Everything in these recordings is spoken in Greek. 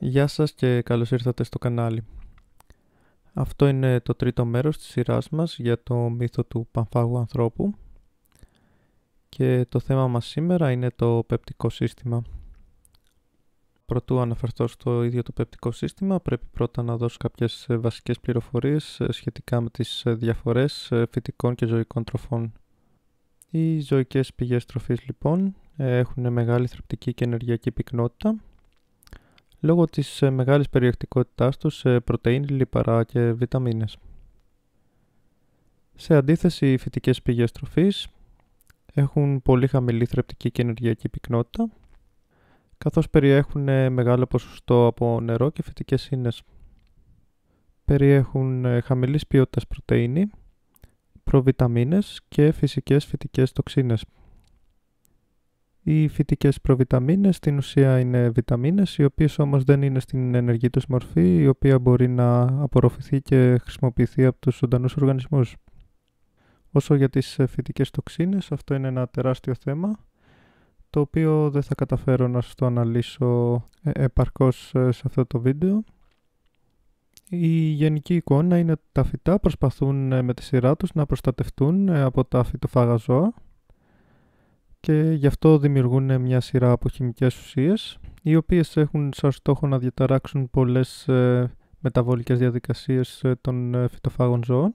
Γεια σας και καλώς ήρθατε στο κανάλι. Αυτό είναι το τρίτο μέρος της σειράς μας για το μύθο του πανφάγου ανθρώπου και το θέμα μας σήμερα είναι το πεπτικό σύστημα. Προτού αναφερθώ στο ίδιο το πεπτικό σύστημα, πρέπει πρώτα να δώσω κάποιες βασικές πληροφορίες σχετικά με τις διαφορές φυτικών και ζωικών τροφών. Οι ζωικές πηγές τροφής λοιπόν έχουν μεγάλη θρεπτική και ενεργειακή πυκνότητα λόγω της μεγάλης περιεκτικότητάς τους σε πρωτεΐνη, λιπαρά και βιταμίνες. Σε αντίθεση, οι φυτικές πηγές τροφής έχουν πολύ χαμηλή θρεπτική και ενεργειακή πυκνότητα, καθώς περιέχουν μεγάλο ποσοστό από νερό και φυτικές ίνες. Περιέχουν χαμηλής ποιότητας πρωτεΐνη, προβιταμίνες και φυσικές φυτικές τοξίνες. Οι φυτικές προβιταμίνες στην ουσία είναι βιταμίνες, οι οποίες όμως δεν είναι στην ενεργή τους μορφή, η οποία μπορεί να απορροφηθεί και χρησιμοποιηθεί από τους ζωντανούς οργανισμούς. Όσο για τις φυτικές τοξίνες, αυτό είναι ένα τεράστιο θέμα, το οποίο δεν θα καταφέρω να σας το αναλύσω επαρκώς σε αυτό το βίντεο. Η γενική εικόνα είναι ότι τα φυτά προσπαθούν με τη σειρά τους να προστατευτούν από τα φυτοφάγα ζώα και γι' αυτό δημιουργούν μια σειρά από χημικές ουσίες, οι οποίες έχουν σαν στόχο να διαταράξουν πολλές μεταβολικές διαδικασίες των φυτοφάγων ζώων.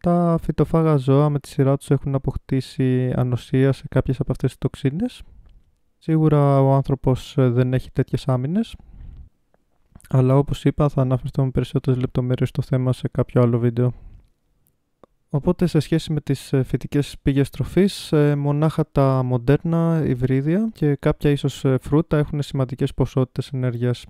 Τα φυτοφάγα ζώα με τη σειρά τους έχουν αποκτήσει ανοσία σε κάποιες από αυτές τις τοξίνες. Σίγουρα ο άνθρωπος δεν έχει τέτοιες άμυνες, αλλά όπως είπα θα αναφερθώ με περισσότερες λεπτομέρειες στο θέμα σε κάποιο άλλο βίντεο. Οπότε σε σχέση με τις φυτικές πηγές τροφής, μονάχα τα μοντέρνα υβρίδια και κάποια ίσως φρούτα έχουν σημαντικές ποσότητες ενέργειας.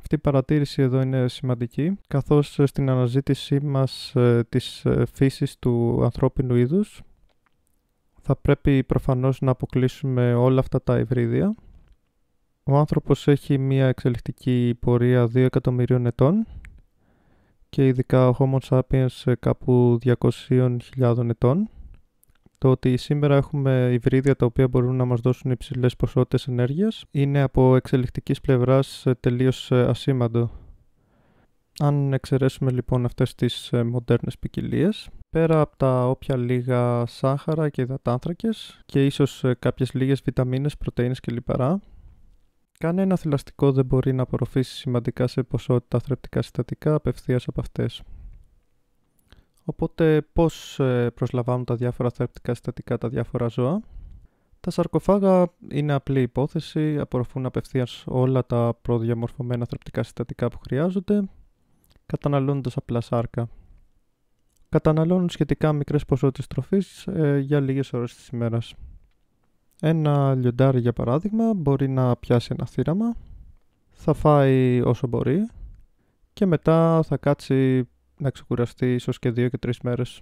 Αυτή η παρατήρηση εδώ είναι σημαντική, καθώς στην αναζήτησή μας της φύσης του ανθρώπινου είδους θα πρέπει προφανώς να αποκλείσουμε όλα αυτά τα υβρίδια. Ο άνθρωπος έχει μια εξελικτική πορεία 2 εκατομμυρίων ετών και ειδικά ο Homo sapiens κάπου 200.000 ετών. Το ότι σήμερα έχουμε υβρίδια τα οποία μπορούν να μας δώσουν υψηλές ποσότητες ενέργειας είναι από εξελικτικής πλευράς τελείως ασήμαντο. Αν εξαιρέσουμε λοιπόν αυτές τις μοντέρνες ποικιλίες, πέρα από τα όποια λίγα σάχαρα και υδατάνθρακες και ίσως κάποιες λίγες βιταμίνες, πρωτεΐνες και λιπαρά, κανένα θηλαστικό δεν μπορεί να απορροφήσει σημαντικά σε ποσότητα θρεπτικά συστατικά απευθείας από αυτές. Οπότε πώς προσλαμβάνουν τα διάφορα θρεπτικά συστατικά τα διάφορα ζώα? Τα σαρκοφάγα είναι απλή υπόθεση, απορροφούν απευθείας όλα τα προδιαμορφωμένα θρεπτικά συστατικά που χρειάζονται, καταναλώνοντας απλά σάρκα. Καταναλώνουν σχετικά μικρές ποσότητες τροφής για λίγες ώρες της ημέρας. Ένα λιοντάρι για παράδειγμα μπορεί να πιάσει ένα θύραμα, θα φάει όσο μπορεί και μετά θα κάτσει να ξεκουραστεί ίσως και 2 και 3 μέρες.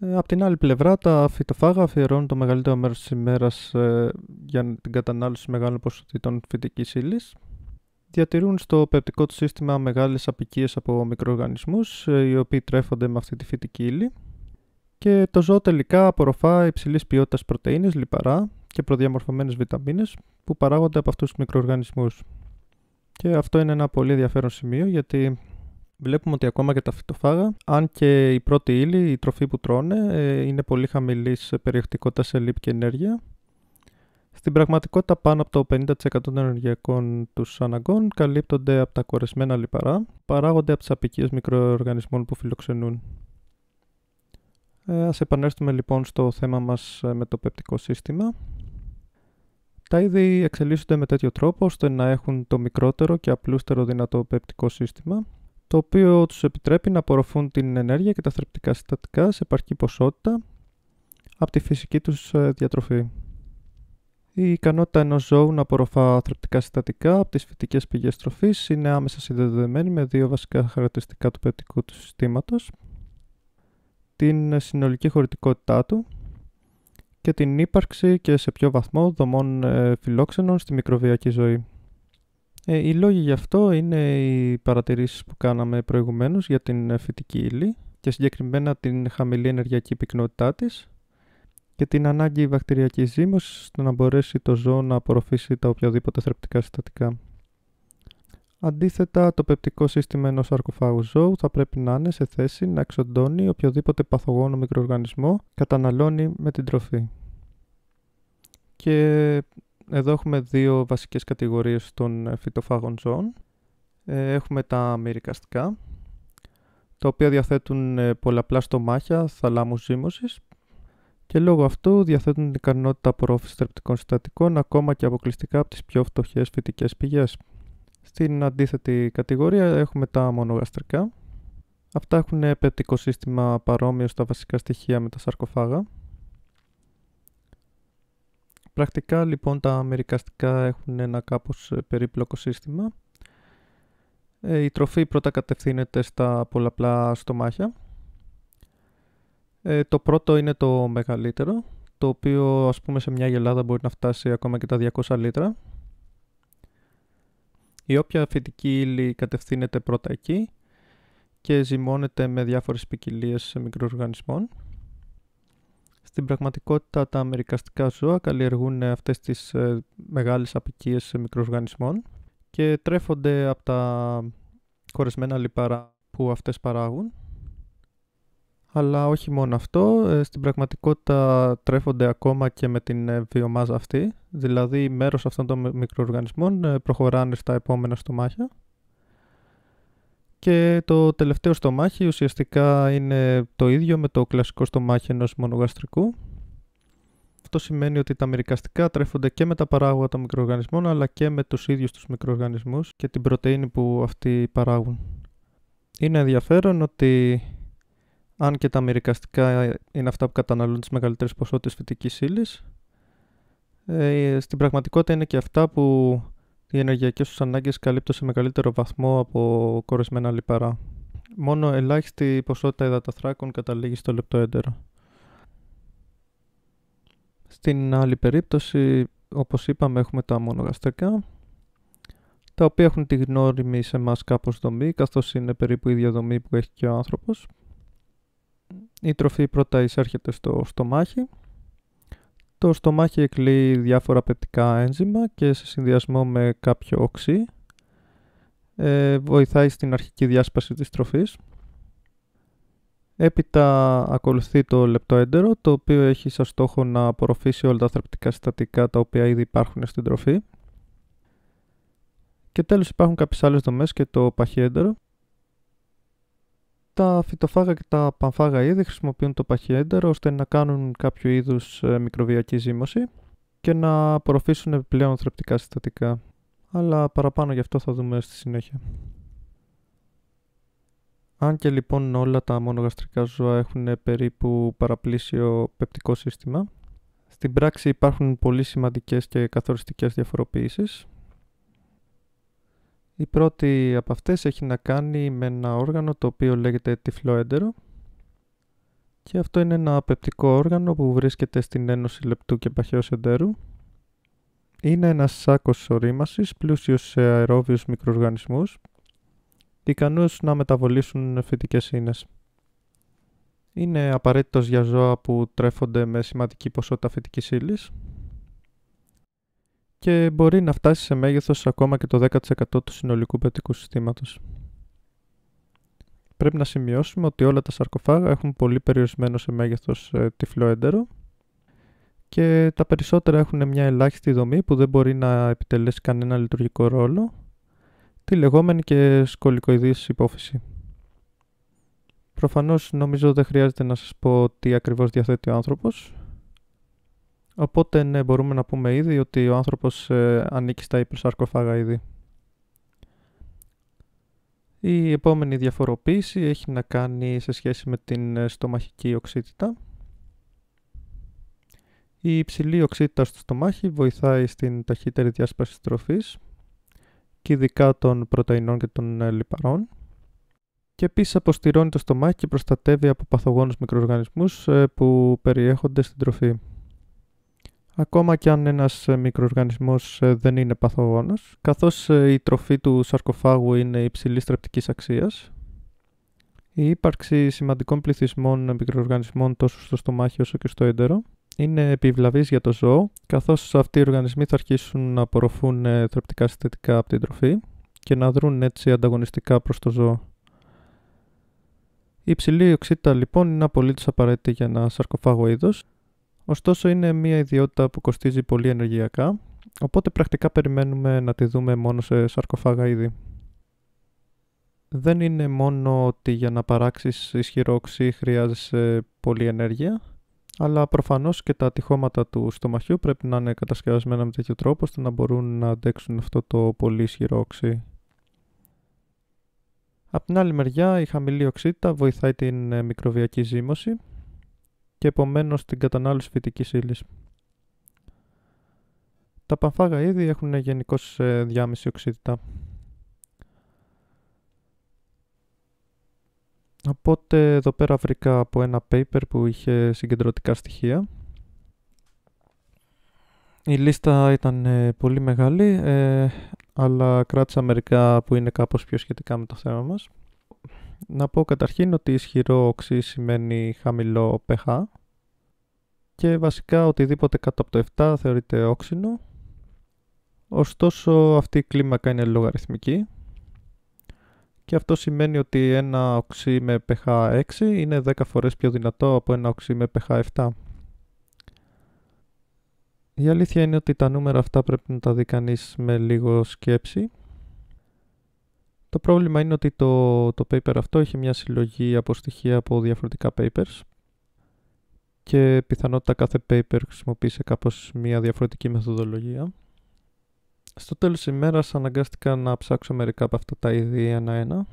Απ' την άλλη πλευρά, τα φυτοφάγα αφιερώνουν το μεγαλύτερο μέρος της ημέρας για την κατανάλωση μεγάλων ποσοτήτων φυτικής ύλης. Διατηρούν στο πεπτικό του σύστημα μεγάλες αποικίες από μικροοργανισμούς, οι οποίοι τρέφονται με αυτή τη φυτική ύλη. Και το ζώο τελικά απορροφά υψηλής ποιότητας πρωτεΐνες, λιπαρά και προδιαμορφωμένες βιταμίνες που παράγονται από αυτούς τους μικροοργανισμούς. Και αυτό είναι ένα πολύ ενδιαφέρον σημείο, γιατί βλέπουμε ότι ακόμα και τα φυτοφάγα, αν και η πρώτη ύλη, η τροφή που τρώνε, είναι πολύ χαμηλή σε περιεκτικότητα σε λίπη και ενέργεια, στην πραγματικότητα πάνω από το 50% των ενεργειακών τους αναγκών καλύπτονται από τα κορεσμένα λιπαρά, παράγονται από τις αποικίες μικροοργανισμών που φιλοξενούν. Ας επανέλθουμε λοιπόν στο θέμα μας με το πεπτικό σύστημα. Τα είδη εξελίσσονται με τέτοιο τρόπο ώστε να έχουν το μικρότερο και απλούστερο δυνατό πεπτικό σύστημα, το οποίο τους επιτρέπει να απορροφούν την ενέργεια και τα θρεπτικά συστατικά σε επαρκή ποσότητα από τη φυσική τους διατροφή. Η ικανότητα ενός ζώου να απορροφά θρεπτικά συστατικά από τις φυτικές πηγές τροφής είναι άμεσα συνδεδεμένη με 2 βασικά χαρακτηριστικά του πεπτικού του συστήματος: την συνολική χωρητικότητά του και την ύπαρξη και σε ποιο βαθμό δομών φιλόξενων στη μικροβιακή ζωή. Οι λόγοι γι' αυτό είναι οι παρατηρήσεις που κάναμε προηγουμένως για την φυτική ύλη και συγκεκριμένα την χαμηλή ενεργειακή πυκνότητά της και την ανάγκη βακτηριακής ζύμωσης ώστε να μπορέσει το ζώο να απορροφήσει τα οποιαδήποτε θρεπτικά συστατικά. Αντίθετα, το πεπτικό σύστημα ενός σαρκοφάγου ζώου θα πρέπει να είναι σε θέση να εξοντώνει οποιοδήποτε παθογόνο μικροοργανισμό καταναλώνει με την τροφή. Και εδώ έχουμε δύο βασικές κατηγορίες των φυτοφάγων ζώων. Έχουμε τα μυρικαστικά, τα οποία διαθέτουν πολλαπλά στομάχια θαλάμους ζύμωσης και λόγω αυτού διαθέτουν την ικανότητα απορρόφησης θρεπτικών συστατικών ακόμα και αποκλειστικά από τις πιο φτωχές φυτικές πηγές. Στην αντίθετη κατηγορία έχουμε τα μονογαστρικά. Αυτά έχουν πεπτικό σύστημα παρόμοιο στα βασικά στοιχεία με τα σαρκοφάγα. Πρακτικά λοιπόν τα μυρικαστικά έχουν ένα κάπως περίπλοκο σύστημα. Η τροφή πρώτα κατευθύνεται στα πολλαπλά στομάχια. Το πρώτο είναι το μεγαλύτερο, το οποίο ας πούμε σε μια γελάδα μπορεί να φτάσει ακόμα και τα 200 λίτρα. Η όποια φυτική ύλη κατευθύνεται πρώτα εκεί και ζυμώνεται με διάφορες ποικιλίες μικροοργανισμών. Στην πραγματικότητα τα μυρικαστικά ζώα καλλιεργούν αυτές τις μεγάλες αποικίες μικροοργανισμών και τρέφονται από τα κορεσμένα λιπαρά που αυτές παράγουν. Αλλά όχι μόνο αυτό, στην πραγματικότητα τρέφονται ακόμα και με την βιομάζα αυτή, δηλαδή μέρος αυτών των μικροοργανισμών προχωράνε στα επόμενα στομάχια. Και το τελευταίο στομάχι ουσιαστικά είναι το ίδιο με το κλασικό στομάχι ενός μονογαστρικού. Αυτό σημαίνει ότι τα μυρικαστικά τρέφονται και με τα παράγωγα των μικροοργανισμών αλλά και με τους ίδιους τους μικροοργανισμούς και την πρωτεΐνη που αυτοί παράγουν. Είναι ενδιαφέρον ότι αν και τα μυρικαστικά είναι αυτά που καταναλώνουν τις μεγαλύτερες ποσότητες φυτικής ύλης, στην πραγματικότητα είναι και αυτά που οι ενεργειακές τους ανάγκες καλύπτουν σε μεγαλύτερο βαθμό από κορεσμένα λιπαρά. Μόνο ελάχιστη ποσότητα υδαταθράκων καταλήγει στο λεπτό έντερο. Στην άλλη περίπτωση, όπως είπαμε, έχουμε τα μονογαστρικά, τα οποία έχουν τη γνώριμη σε εμάς κάπως δομή, καθώς είναι περίπου η ίδια δομή που έχει και ο άνθρωπος. Η τροφή πρώτα εισέρχεται στο στομάχι. Το στομάχι εκλείει διάφορα πεπτικά ένζυμα και σε συνδυασμό με κάποιο οξύ βοηθάει στην αρχική διάσπαση της τροφής. Έπειτα ακολουθεί το λεπτό έντερο, το οποίο έχει σαν στόχο να απορροφήσει όλα τα θρεπτικά συστατικά τα οποία ήδη υπάρχουν στην τροφή. Και τέλος υπάρχουν κάποιες άλλες δομές και το παχιέντερο. Τα φυτοφάγα και τα πανφάγα είδη χρησιμοποιούν το παχιέντερο ώστε να κάνουν κάποιο είδους μικροβιακή ζύμωση και να απορροφήσουν επιπλέον θρεπτικά συστατικά. Αλλά παραπάνω γι' αυτό θα δούμε στη συνέχεια. Αν και λοιπόν όλα τα μονογαστρικά ζώα έχουν περίπου παραπλήσιο πεπτικό σύστημα, στην πράξη υπάρχουν πολύ σημαντικές και καθοριστικές διαφοροποιήσεις. Η πρώτη από αυτές έχει να κάνει με ένα όργανο το οποίο λέγεται τυφλό έντερο και αυτό είναι ένα πεπτικό όργανο που βρίσκεται στην ένωση λεπτού και παχαιός εντέρου. Είναι ένας σάκος ορίμασης πλούσιος σε αερόβιους μικροοργανισμούς ικανούς να μεταβολήσουν φυτικές ίνες. Είναι απαραίτητος για ζώα που τρέφονται με σημαντική ποσότητα φυτικής ύλης και μπορεί να φτάσει σε μέγεθος ακόμα και το 10% του συνολικού πεπτικού συστήματος. Πρέπει να σημειώσουμε ότι όλα τα σαρκοφάγα έχουν πολύ περιορισμένο σε μέγεθος τυφλό έντερο και τα περισσότερα έχουν μια ελάχιστη δομή που δεν μπορεί να επιτελέσει κανένα λειτουργικό ρόλο, τη λεγόμενη και σκολικοειδής υπόφυση. Προφανώς νομίζω δεν χρειάζεται να σας πω τι ακριβώς διαθέτει ο άνθρωπος. Οπότε ναι, μπορούμε να πούμε ήδη ότι ο άνθρωπος ανήκει στα υπερσαρκοφάγα είδη. Η επόμενη διαφοροποίηση έχει να κάνει σε σχέση με την στομαχική οξύτητα. Η υψηλή οξύτητα στο στομάχι βοηθάει στην ταχύτερη διάσπαση τροφής και ειδικά των πρωτεϊνών και των λιπαρών και επίσης αποστηρώνει το στομάχι και προστατεύει από παθογόνους μικροοργανισμούς που περιέχονται στην τροφή. Ακόμα και αν ένας μικροοργανισμός δεν είναι παθογόνος, καθώς η τροφή του σαρκοφάγου είναι υψηλής θρεπτικής αξίας, η ύπαρξη σημαντικών πληθυσμών μικροοργανισμών τόσο στο στομάχι όσο και στο έντερο είναι επιβλαβής για το ζώο, καθώς αυτοί οι οργανισμοί θα αρχίσουν να απορροφούν θρεπτικά συστατικά από την τροφή και να δρουν έτσι ανταγωνιστικά προς το ζώο. Η υψηλή οξύτητα λοιπόν είναι απολύτως απαραίτητη για ένα σαρκοφάγο είδος, ωστόσο είναι μια ιδιότητα που κοστίζει πολύ ενεργειακά, οπότε πρακτικά περιμένουμε να τη δούμε μόνο σε σαρκοφάγα είδη. Δεν είναι μόνο ότι για να παράξεις ισχυρό οξύ χρειάζεσαι πολλή ενέργεια, αλλά προφανώς και τα ατυχώματα του στομαχιού πρέπει να είναι κατασκευασμένα με τέτοιο τρόπο ώστε να μπορούν να αντέξουν αυτό το πολύ ισχυρό οξύ. Απ' την άλλη μεριά, η χαμηλή οξύτητα βοηθάει την μικροβιακή ζύμωση και επομένως την κατανάλωση φυτικής ύλης. Τα πανφάγα είδη έχουν γενικώς διάμεση οξύτητα. Οπότε εδώ πέρα βρήκα από ένα paper που είχε συγκεντρωτικά στοιχεία. Η λίστα ήταν πολύ μεγάλη, αλλά κράτησα μερικά που είναι κάπως πιο σχετικά με το θέμα μας. Να πω καταρχήν ότι ισχυρό οξύ σημαίνει χαμηλό pH και βασικά οτιδήποτε κάτω από το 7 θεωρείται όξινο. Ωστόσο αυτή η κλίμακα είναι λογαριθμική. Και αυτό σημαίνει ότι ένα οξύ με pH 6 είναι 10 φορές πιο δυνατό από ένα οξύ με pH 7. Η αλήθεια είναι ότι τα νούμερα αυτά πρέπει να τα δει κανείς με λίγο σκέψη. Το πρόβλημα είναι ότι το paper αυτό έχει μια συλλογή από στοιχεία από διαφορετικά papers και πιθανότητα κάθε paper χρησιμοποίησε κάπως μια διαφορετική μεθοδολογία. Στο τέλος της ημέρας αναγκάστηκα να ψάξω μερικά από αυτά τα είδη ένα-ένα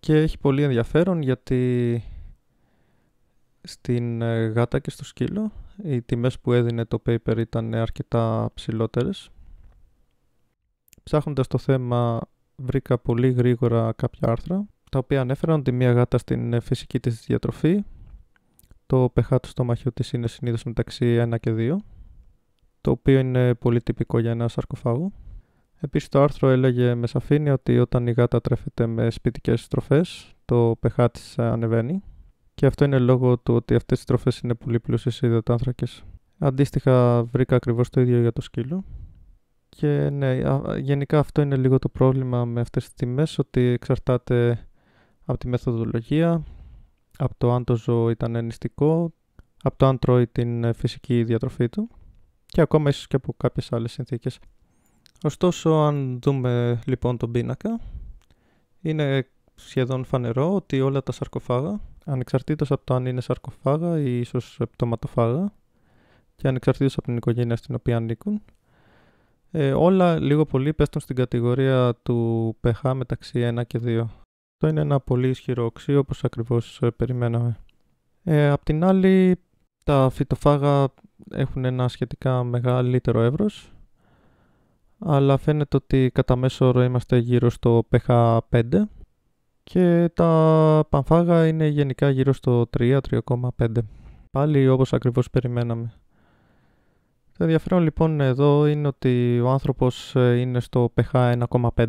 και έχει πολύ ενδιαφέρον γιατί στην γάτα και στο σκύλο οι τιμές που έδινε το paper ήταν αρκετά ψηλότερες. Ψάχνοντας το θέμα βρήκα πολύ γρήγορα κάποια άρθρα τα οποία ανέφεραν ότι μία γάτα στην φυσική της διατροφή το pH του στομαχιού της είναι συνήθως μεταξύ 1 και 2, το οποίο είναι πολύ τυπικό για ένα σαρκοφάγο. Επίσης το άρθρο έλεγε με σαφήνεια ότι όταν η γάτα τρέφεται με σπιτικές τροφές, το pH της ανεβαίνει και αυτό είναι λόγω του ότι αυτές οι τροφές είναι πολύ πλούσιες σε υδατάνθρακες. Αντίστοιχα βρήκα ακριβώς το ίδιο για το σκύλο. Και ναι, γενικά αυτό είναι λίγο το πρόβλημα με αυτές τις τιμές, ότι εξαρτάται από τη μεθοδολογία, από το αν το ζώο ήταν ενιστικό, από το αν τρώει την φυσική διατροφή του και ακόμα ίσως και από κάποιες άλλες συνθήκες. Ωστόσο, αν δούμε λοιπόν τον πίνακα, είναι σχεδόν φανερό ότι όλα τα σαρκοφάγα, ανεξαρτήτως από το αν είναι σαρκοφάγα ή ίσως πτωματοφάγα και ανεξαρτήτως από την οικογένεια στην οποία ανήκουν, όλα λίγο πολύ πέφτουν στην κατηγορία του pH μεταξύ 1 και 2. Αυτό είναι ένα πολύ ισχυρό οξύ, όπως ακριβώς περιμέναμε. Απ' την άλλη, τα φυτοφάγα έχουν ένα σχετικά μεγαλύτερο εύρος, αλλά φαίνεται ότι κατά μέσο όρο είμαστε γύρω στο pH 5 και τα πανφάγα είναι γενικά γύρω στο 3-3,5, πάλι όπως ακριβώς περιμέναμε. Το ενδιαφέρον λοιπόν εδώ είναι ότι ο άνθρωπος είναι στο pH 1,5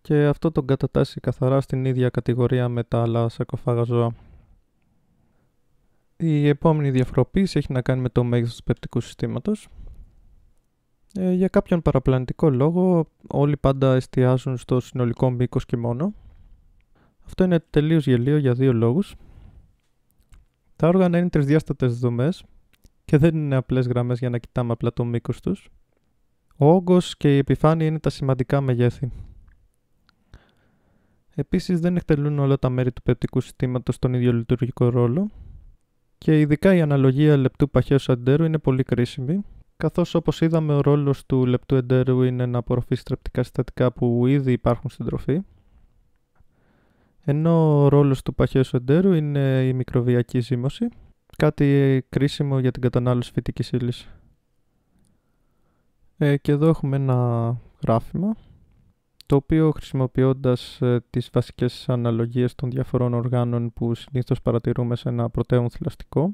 και αυτό τον κατατάσσει καθαρά στην ίδια κατηγορία με τα άλλα σαρκοφάγα ζώα. Η επόμενη διαφοροποίηση έχει να κάνει με το μέγεθος του πεπτικού συστήματος. Για κάποιον παραπλανητικό λόγο όλοι πάντα εστιάζουν στο συνολικό μήκος και μόνο. Αυτό είναι τελείως γελίο για δύο λόγους. Τα όργανα είναι τρισδιάστατες δομές και δεν είναι απλές γραμμές για να κοιτάμε απλά το μήκος τους. Ο όγκος και η επιφάνεια είναι τα σημαντικά μεγέθη. Επίσης δεν εκτελούν όλα τα μέρη του πεπτικού συστήματος τον ίδιο λειτουργικό ρόλο. Και ειδικά η αναλογία λεπτού παχαίου εντέρου είναι πολύ κρίσιμη, καθώς όπως είδαμε ο ρόλος του λεπτού εντέρου είναι να απορροφήσει θρεπτικά συστατικά που ήδη υπάρχουν στην τροφή, ενώ ο ρόλος του παχαίου εντέρου είναι η μικροβιακή ζύμωση, κάτι κρίσιμο για την κατανάλωση φυτικής ύλης. Και εδώ έχουμε ένα γράφημα, το οποίο χρησιμοποιώντας τις βασικές αναλογίες των διαφορών οργάνων που συνήθως παρατηρούμε σε ένα πρωτέων θηλαστικό,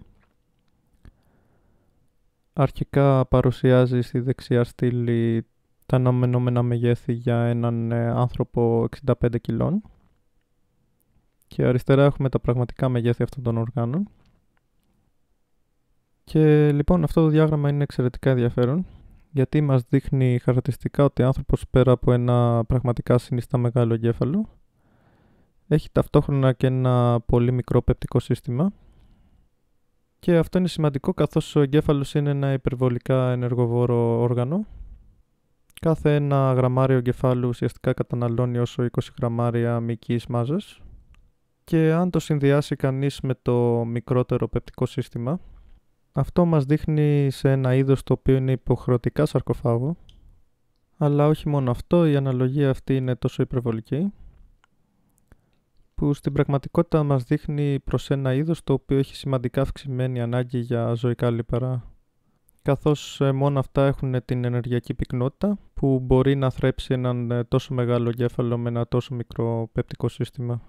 αρχικά παρουσιάζει στη δεξιά στήλη τα αναμενόμενα μεγέθη για έναν άνθρωπο 65 κιλών και αριστερά έχουμε τα πραγματικά μεγέθη αυτών των οργάνων. Και λοιπόν αυτό το διάγραμμα είναι εξαιρετικά ενδιαφέρον, γιατί μας δείχνει χαρακτηριστικά ότι ο άνθρωπος πέρα από ένα πραγματικά συνιστά μεγάλο εγκέφαλο έχει ταυτόχρονα και ένα πολύ μικρό πεπτικό σύστημα, και αυτό είναι σημαντικό καθώς ο εγκέφαλος είναι ένα υπερβολικά ενεργοβόρο όργανο. Κάθε ένα γραμμάριο εγκεφάλου ουσιαστικά καταναλώνει όσο 20 γραμμάρια μυϊκής μάζας, και αν το συνδυάσει κανείς με το μικρότερο πεπτικό σύστημα, αυτό μας δείχνει σε ένα είδος το οποίο είναι υποχρεωτικά σαρκοφάγο. Αλλά όχι μόνο αυτό, η αναλογία αυτή είναι τόσο υπερβολική που στην πραγματικότητα μας δείχνει προς ένα είδος το οποίο έχει σημαντικά αυξημένη ανάγκη για ζωικά λίπαρα, καθώς μόνο αυτά έχουν την ενεργειακή πυκνότητα που μπορεί να θρέψει έναν τόσο μεγάλο εγκέφαλο με ένα τόσο μικρό πεπτικό σύστημα.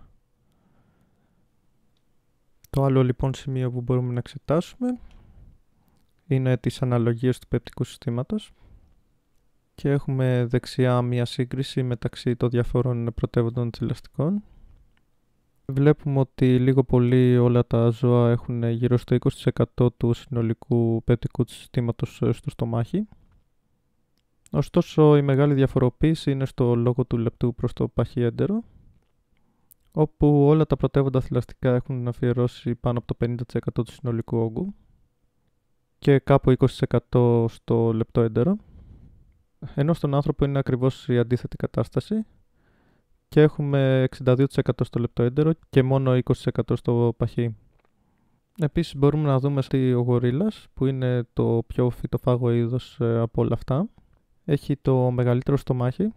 Το άλλο λοιπόν σημείο που μπορούμε να εξετάσουμε είναι τις αναλογίες του πεπτικού συστήματος, και έχουμε δεξιά μία σύγκριση μεταξύ των διαφορών πρωτεύοντων θηλαστικών. Βλέπουμε ότι λίγο πολύ όλα τα ζώα έχουν γύρω στο 20% του συνολικού πεπτικού συστήματος στο στομάχι. Ωστόσο η μεγάλη διαφοροποίηση είναι στο λόγο του λεπτού προς το παχιέντερο, όπου όλα τα πρωτεύοντα θηλαστικά έχουν αφιερώσει πάνω από το 50% του συνολικού όγκου και κάπου 20% στο λεπτό έντερο, ενώ στον άνθρωπο είναι ακριβώς η αντίθετη κατάσταση και έχουμε 62% στο λεπτό έντερο και μόνο 20% στο παχύ. Επίσης μπορούμε να δούμε ότι ο γορίλας, που είναι το πιο φυτοφάγο είδος από όλα αυτά, έχει το μεγαλύτερο στομάχι,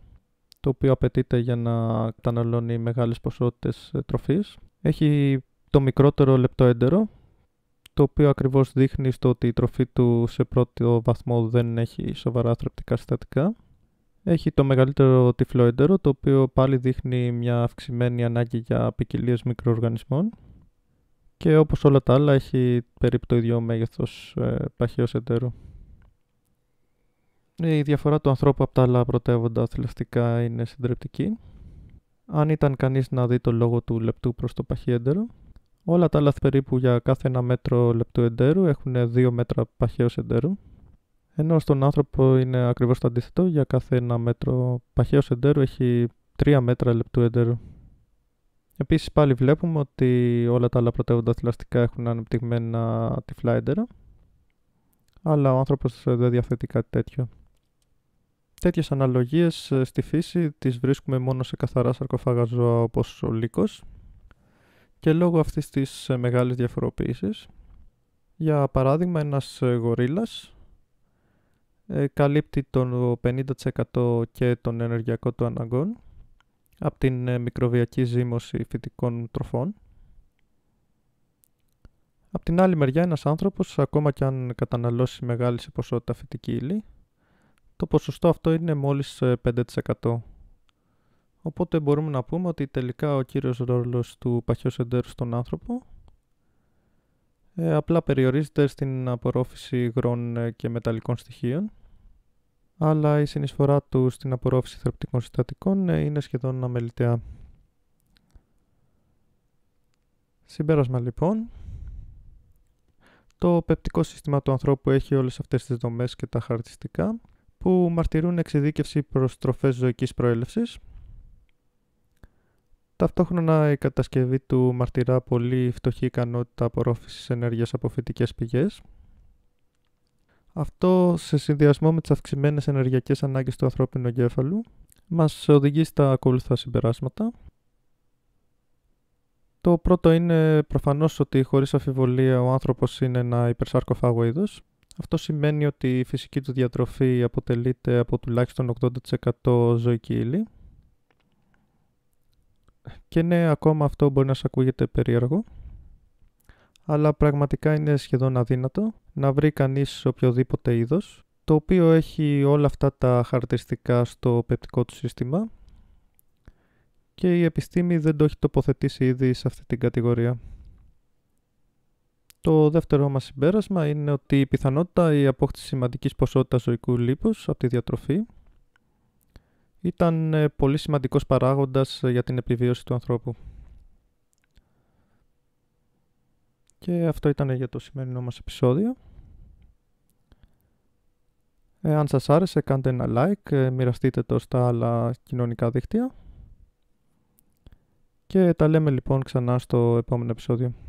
το οποίο απαιτείται για να καταναλώνει μεγάλες ποσότητες τροφής. Έχει το μικρότερο λεπτό έντερο, το οποίο ακριβώς δείχνει στο ότι η τροφή του σε πρώτο βαθμό δεν έχει σοβαρά θρεπτικά συστατικά. Έχει το μεγαλύτερο τυφλό έντερο, το οποίο πάλι δείχνει μια αυξημένη ανάγκη για ποικιλίες μικροοργανισμών. Και όπως όλα τα άλλα έχει περίπου το ίδιο μέγεθος παχαίος έντερο. Η διαφορά του ανθρώπου από τα άλλα πρωτεύοντα θηλαστικά είναι συντριπτική. Αν ήταν κανείς να δει το λόγο του λεπτού προς το παχύ έντερο, όλα τα άλλα περίπου για κάθε ένα μέτρο λεπτού εντέρου έχουν 2 μέτρα παχαίως εντέρου, ενώ στον άνθρωπο είναι ακριβώς το αντίθετο, για κάθε ένα μέτρο παχαίως εντέρου έχει 3 μέτρα λεπτού εντέρου. Επίσης πάλι βλέπουμε ότι όλα τα άλλα πρωτεύοντα θηλαστικά έχουν ανεπτυγμένα τυφλά έντερα, αλλά ο άνθρωπος δεν διαθέτει κάτι τέτοιο. Τέτοιες αναλογίες στη φύση τις βρίσκουμε μόνο σε καθαρά σαρκοφάγα ζώα όπως ο λύκος, και λόγω αυτής της μεγάλης διαφοροποίησης, για παράδειγμα ένας γορίλας καλύπτει το 50% και των ενεργειακών του αναγκών από την μικροβιακή ζύμωση φυτικών τροφών. Απ' την άλλη μεριά ένας άνθρωπος, ακόμα και αν καταναλώσει μεγάλη σε ποσότητα φυτική ύλη, το ποσοστό αυτό είναι μόλις 5%. Οπότε μπορούμε να πούμε ότι τελικά ο κύριος ρόλος του παχιός εντέρου στον άνθρωπο απλά περιορίζεται στην απορρόφηση υγρών και μεταλλικών στοιχείων, αλλά η συνεισφορά του στην απορρόφηση θρεπτικών συστατικών είναι σχεδόν αμεληταία. Συμπέρασμα λοιπόν, το πεπτικό σύστημα του ανθρώπου έχει όλες αυτές τις δομές και τα χαρακτηριστικά που μαρτυρούν εξειδίκευση προς τροφές ζωικής προέλευσης. Ταυτόχρονα η κατασκευή του μαρτυρά πολύ φτωχή ικανότητα απορρόφησης ενέργειας από φυτικές πηγές. Αυτό σε συνδυασμό με τις αυξημένες ενεργειακές ανάγκες του ανθρώπινου εγκέφαλου μας οδηγεί στα ακόλουθα συμπεράσματα. Το πρώτο είναι προφανώς ότι χωρίς αμφιβολία ο άνθρωπος είναι ένα υπερσαρκοφάγο είδος. Αυτό σημαίνει ότι η φυσική του διατροφή αποτελείται από τουλάχιστον 80% ζωική ύλη. Και ναι, ακόμα αυτό μπορεί να σας ακούγεται περίεργο, αλλά πραγματικά είναι σχεδόν αδύνατο να βρει κανείς οποιοδήποτε είδος το οποίο έχει όλα αυτά τα χαρακτηριστικά στο πεπτικό του σύστημα, και η επιστήμη δεν το έχει τοποθετήσει ήδη σε αυτή την κατηγορία. Το δεύτερο μας συμπέρασμα είναι ότι η πιθανότητα η απόκτηση σημαντικής ποσότητας ζωικού λίπους από τη διατροφή ήταν πολύ σημαντικός παράγοντας για την επιβίωση του ανθρώπου. Και αυτό ήταν για το σημερινό μας επεισόδιο. Αν σας άρεσε, κάντε ένα like, μοιραστείτε το στα άλλα κοινωνικά δίκτυα. Και τα λέμε λοιπόν ξανά στο επόμενο επεισόδιο.